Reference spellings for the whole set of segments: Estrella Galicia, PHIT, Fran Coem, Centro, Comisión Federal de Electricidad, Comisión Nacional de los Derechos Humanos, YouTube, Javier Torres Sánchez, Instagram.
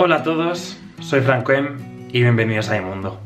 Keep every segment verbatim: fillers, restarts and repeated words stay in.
Hola a todos, soy Fran Coem y bienvenidos a mi mundo.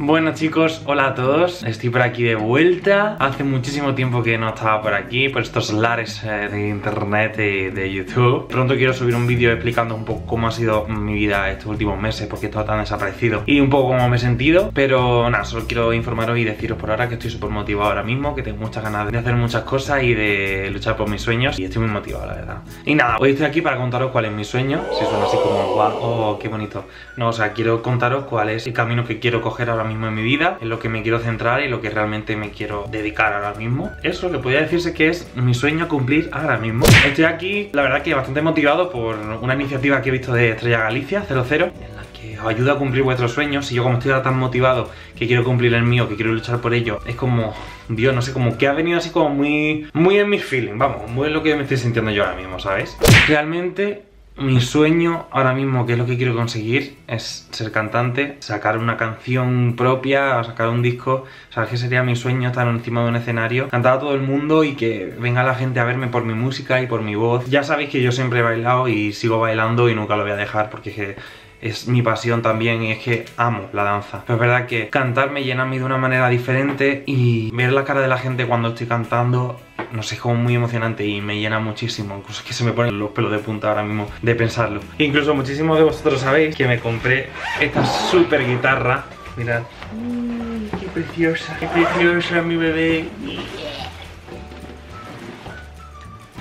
Bueno chicos, hola a todos, estoy por aquí de vuelta. Hace muchísimo tiempo que no estaba por aquí, por estos lares eh, de internet y de YouTube. Pronto quiero subir un vídeo explicando un poco cómo ha sido mi vida estos últimos meses, porque he estado tan desaparecido y un poco cómo me he sentido. Pero nada, solo quiero informaros y deciros por ahora que estoy súper motivado ahora mismo, que tengo muchas ganas de hacer muchas cosas y de luchar por mis sueños, y estoy muy motivado, la verdad. Y nada, hoy estoy aquí para contaros cuál es mi sueño. Si suena así como guau, oh, qué bonito. No, o sea, quiero contaros cuál es el camino que quiero coger ahora mismo en mi vida, en lo que me quiero centrar y lo que realmente me quiero dedicar ahora mismo. Es lo que podría decirse que es mi sueño cumplir ahora mismo. Estoy aquí, la verdad que bastante motivado por una iniciativa que he visto de Estrella Galicia cero cero, en la que os ayuda a cumplir vuestros sueños. Y yo, como estoy tan motivado que quiero cumplir el mío, que quiero luchar por ello, es como, Dios, no sé, como que ha venido así como muy, muy en mi feeling, vamos, muy en lo que me estoy sintiendo yo ahora mismo, ¿sabes? Realmente mi sueño ahora mismo, que es lo que quiero conseguir, es ser cantante, sacar una canción propia, sacar un disco. O sea, que sería mi sueño, estar encima de un escenario, cantar a todo el mundo y que venga la gente a verme por mi música y por mi voz. Ya sabéis que yo siempre he bailado y sigo bailando y nunca lo voy a dejar, porque es que es mi pasión también y es que amo la danza. Pero es verdad que cantar me llena a mí de una manera diferente, y ver la cara de la gente cuando estoy cantando, no sé, es como muy emocionante y me llena muchísimo. Incluso es que se me ponen los pelos de punta ahora mismo de pensarlo. Incluso muchísimos de vosotros sabéis que me compré esta super guitarra. Mirad. Mm, ¡Qué preciosa! ¡Qué preciosa mi bebé!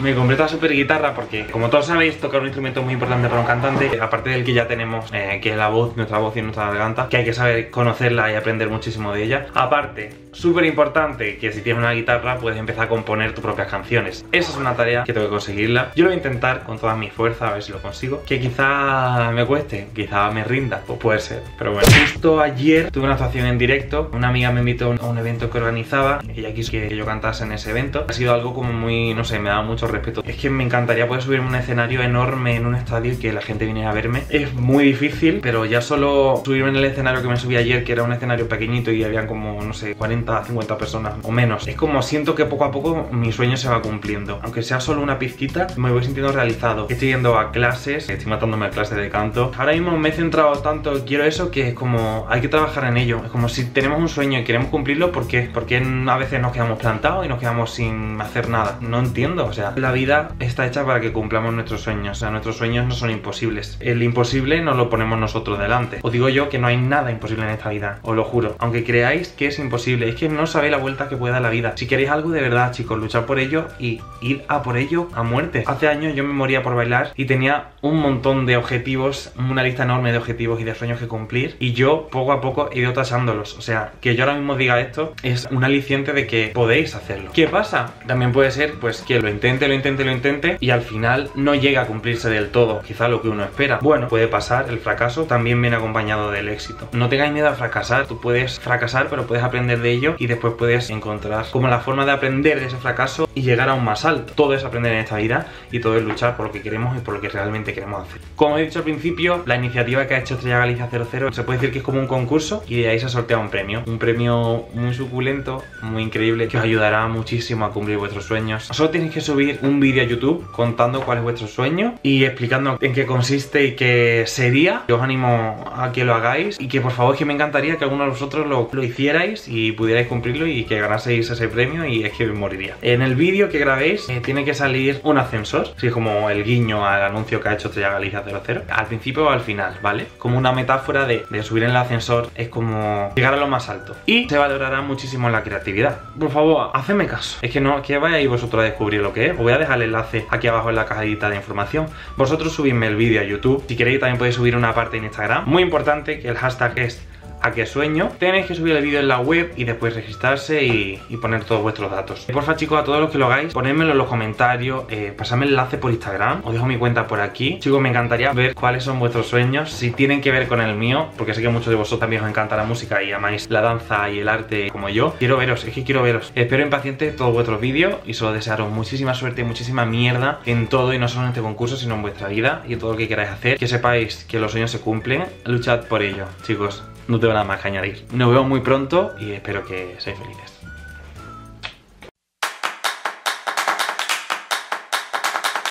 Me compré esta super guitarra porque, como todos sabéis, tocar un instrumento es muy importante para un cantante, aparte del que ya tenemos, eh, que es la voz, nuestra voz y nuestra garganta, que hay que saber conocerla y aprender muchísimo de ella. Aparte, súper importante, que si tienes una guitarra puedes empezar a componer tus propias canciones. Esa es una tarea que tengo que conseguirla. Yo lo voy a intentar con todas mis fuerzas, a ver si lo consigo. Que quizá me cueste, quizá me rinda, pues puede ser, pero bueno. Justo ayer tuve una actuación en directo. Una amiga me invitó a un evento que organizaba. Ella quiso que yo cantase en ese evento. Ha sido algo como muy, no sé, me da mucho respeto. Es que me encantaría poder subirme a un escenario enorme en un estadio y que la gente viniera a verme. Es muy difícil, pero ya solo subirme en el escenario que me subí ayer, que era un escenario pequeñito y habían como, no sé, cuarenta a cincuenta personas o menos. Es como siento que poco a poco mi sueño se va cumpliendo. Aunque sea solo una pizquita, me voy sintiendo realizado. Estoy yendo a clases, estoy matándome a clases de canto. Ahora mismo me he centrado tanto, quiero eso, que es como hay que trabajar en ello. Es como si tenemos un sueño y queremos cumplirlo, ¿por qué? Porque a veces nos quedamos plantados y nos quedamos sin hacer nada. No entiendo, o sea, la vida está hecha para que cumplamos nuestros sueños. O sea, nuestros sueños no son imposibles. El imposible nos lo ponemos nosotros delante. Os digo yo que no hay nada imposible en esta vida, os lo juro. Aunque creáis que es imposible, es que no sabéis la vuelta que puede dar la vida. Si queréis algo de verdad, chicos, luchad por ello y ir a por ello a muerte. Hace años yo me moría por bailar y tenía un montón de objetivos, una lista enorme de objetivos y de sueños que cumplir, y yo poco a poco he ido tachándolos. O sea, que yo ahora mismo diga esto es un aliciente de que podéis hacerlo. ¿Qué pasa? También puede ser pues que lo intente, lo intente, lo intente y al final no llega a cumplirse del todo, quizá lo que uno espera. Bueno, puede pasar, el fracaso también viene acompañado del éxito. No tengáis miedo a fracasar. Tú puedes fracasar, pero puedes aprender de ello y después puedes encontrar como la forma de aprender de ese fracaso y llegar aún más alto. Todo es aprender en esta vida y todo es luchar por lo que queremos y por lo que realmente queremos hacer. Como he dicho al principio, la iniciativa que ha hecho Estrella Galicia cero cero se puede decir que es como un concurso, y de ahí se ha sorteado un premio. Un premio muy suculento, muy increíble, que os ayudará muchísimo a cumplir vuestros sueños. Solo tenéis que subir un vídeo a YouTube contando cuál es vuestro sueño y explicando en qué consiste y qué sería. Yo os animo a que lo hagáis y que, por favor, que me encantaría que alguno de vosotros lo, lo hicierais y pudierais cumplirlo y que ganaseis ese premio, y es que moriría. En el vídeo que grabéis eh, tiene que salir un ascensor, así como el guiño al anuncio que ha hecho Estrella Galicia cero cero, al principio o al final, ¿vale? Como una metáfora de, de subir en el ascensor, es como llegar a lo más alto, y se valorará muchísimo la creatividad. Por favor, hacedme caso. Es que no, que vayáis vosotros a descubrir lo que es. Os voy a dejar el enlace aquí abajo en la cajita de información. Vosotros subidme el vídeo a YouTube. Si queréis también podéis subir una parte en Instagram. Muy importante, que el hashtag es ¿a qué sueño? Tenéis que subir el vídeo en la web y después registrarse y, y poner todos vuestros datos. Porfa chicos, a todos los que lo hagáis, ponedmelo en los comentarios, eh, pasadme el enlace por Instagram, os dejo mi cuenta por aquí. Chicos, me encantaría ver cuáles son vuestros sueños, si tienen que ver con el mío, porque sé que muchos de vosotros también os encanta la música y amáis la danza y el arte como yo. Quiero veros, es que quiero veros. Espero impaciente todos vuestros vídeos y solo desearos muchísima suerte y muchísima mierda en todo, y no solo en este concurso, sino en vuestra vida y en todo lo que queráis hacer. Que sepáis que los sueños se cumplen, luchad por ello, chicos. No tengo nada más que añadir. Nos vemos muy pronto y espero que seáis felices.